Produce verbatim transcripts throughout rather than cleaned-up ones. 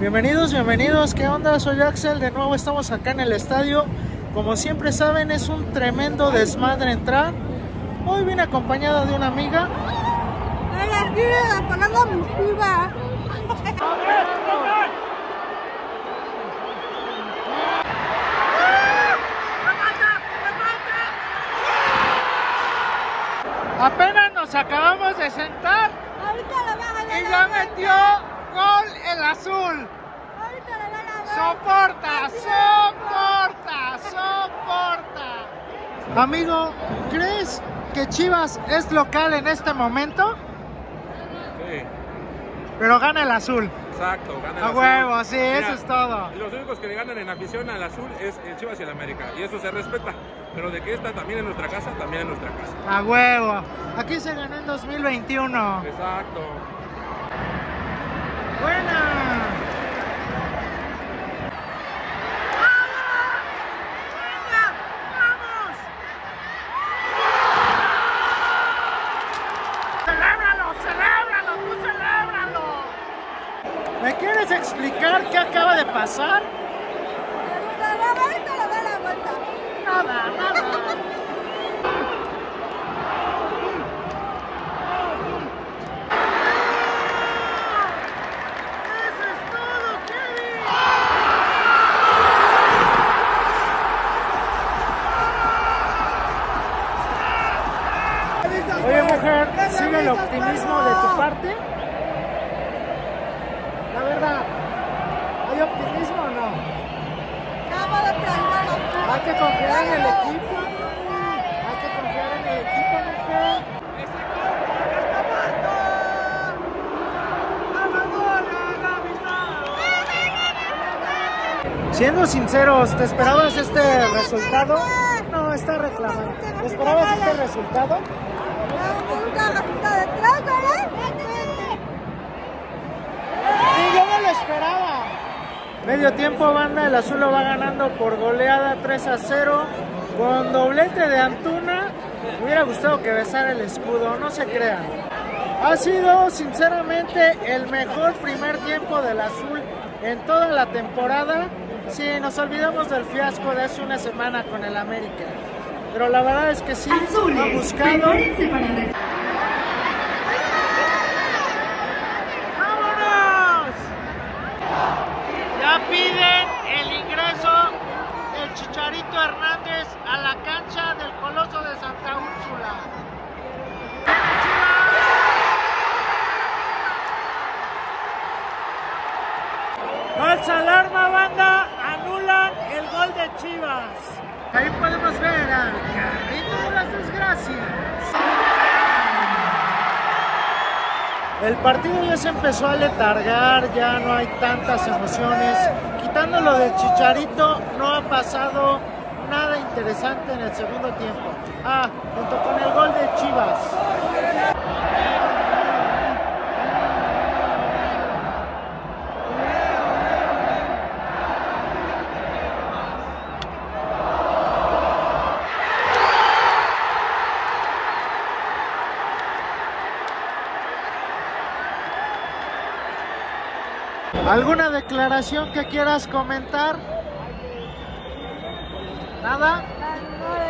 Bienvenidos, bienvenidos, ¿qué onda? Soy Axel, de nuevo estamos acá en el estadio. Como siempre saben, es un tremendo desmadre entrar. Hoy vine acompañada de una amiga. Hola, quiero la palabra misiva. Apenas nos acabamos de sentar. Ahorita la baja y ya metió gol el azul. Ahorita la baja. Soporta, soporta, soporta. Amigo, ¿crees que Chivas es local en este momento? Sí. Pero gana el azul. Exacto, gana el azul. A huevo, sí, mira, eso es todo. Los únicos que le ganan en afición al azul es el Chivas y el América. Y eso se respeta. Pero de que esta también en nuestra casa, también en nuestra casa. A huevo. Aquí se ganó en dos mil veintiuno. Exacto. Buena. ¡Vamos! ¡Vamos! ¡Celébralo! ¡Celébralo! ¡Tú celébralo! ¿Me quieres explicar qué acaba de pasar? Nada, nada. Eso es todo, Kevin. Oye, mujer, ¿sigue el optimismo de tu parte? La verdad, ¿hay optimismo o no? Hay que confiar en el equipo, hay que confiar en el equipo, mujer. ¡Ese compa que está muerto! ¡A la bola! Siendo sinceros, ¿te esperabas este resultado? No, está reclamando. ¿Te esperabas este resultado? Sí, yo no lo esperaba. Medio tiempo, banda, el azul lo va ganando por goleada tres a cero con doblete de Antuna. Me hubiera gustado que besara el escudo, no se crean. Ha sido sinceramente el mejor primer tiempo del azul en toda la temporada. Sí, nos olvidamos del fiasco de hace una semana con el América, pero la verdad es que sí, lo ha buscado. Piden el ingreso del Chicharito Hernández a la cancha del Coloso de Santa Úrsula. Falsa alarma, banda, anulan el gol de Chivas. Ahí podemos ver al carrito de las desgracias. El partido ya se empezó a letargar, ya no hay tantas emociones. Quitándolo de Chicharito, no ha pasado nada interesante en el segundo tiempo. Ah, junto con el gol de Chivas. ¿Alguna declaración que quieras comentar? ¿Nada? No,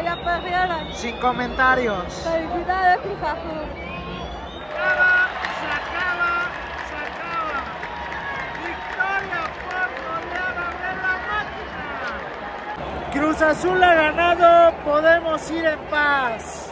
ya perdieron. Sin comentarios. Felicidades, Cruz Azul. Se acaba, se acaba, se acaba. Victoria por goleada de la máquina. Cruz Azul ha ganado, podemos ir en paz.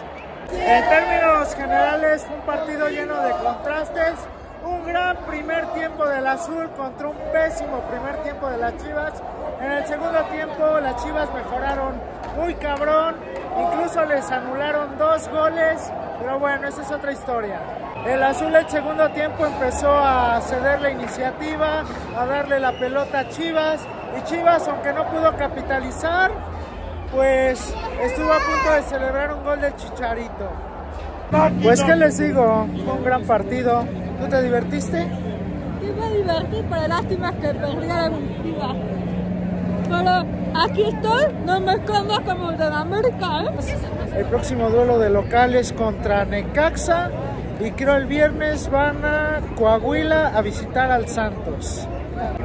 En términos generales, un partido lleno de contrastes. Un gran primer tiempo del azul contra un pésimo primer tiempo de las Chivas. En el segundo tiempo las Chivas mejoraron muy cabrón, incluso les anularon dos goles, pero bueno, esa es otra historia. El azul el segundo tiempo empezó a ceder la iniciativa, a darle la pelota a Chivas, y Chivas, aunque no pudo capitalizar, pues estuvo a punto de celebrar un gol del Chicharito. Pues qué les digo, fue un gran partido. ¿Tú te divertiste? Sí, me divertí, pero lástima que perdí la última. Pero aquí estoy, no me escondo como el de la América, ¿eh? El próximo duelo de locales contra Necaxa, y creo el viernes van a Coahuila a visitar al Santos.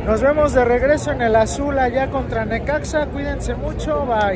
Nos vemos de regreso en el azul allá contra Necaxa. Cuídense mucho, bye.